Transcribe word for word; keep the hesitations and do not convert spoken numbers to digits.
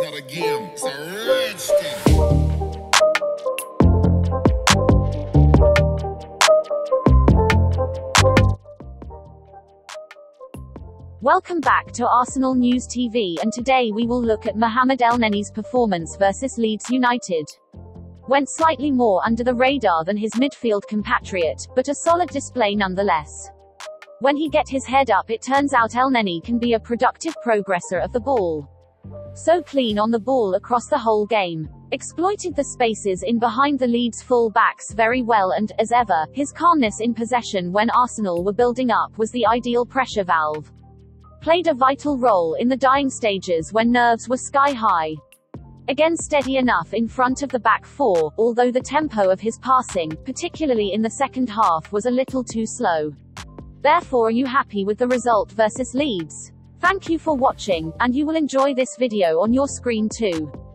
It's not a game, it's a rage game. Welcome back to Arsenal News T V, and today we will look at Mohamed Elneny's performance versus Leeds United. Went slightly more under the radar than his midfield compatriot, but a solid display nonetheless. When he gets his head up, it turns out Elneny can be a productive progressor of the ball. So clean on the ball across the whole game. Exploited the spaces in behind the Leeds full-backs very well and, as ever, his calmness in possession when Arsenal were building up was the ideal pressure valve. Played a vital role in the dying stages when nerves were sky-high. Again steady enough in front of the back four, although the tempo of his passing, particularly in the second half, was a little too slow. Therefore, are you happy with the result versus Leeds? Thank you for watching, and you will enjoy this video on your screen too.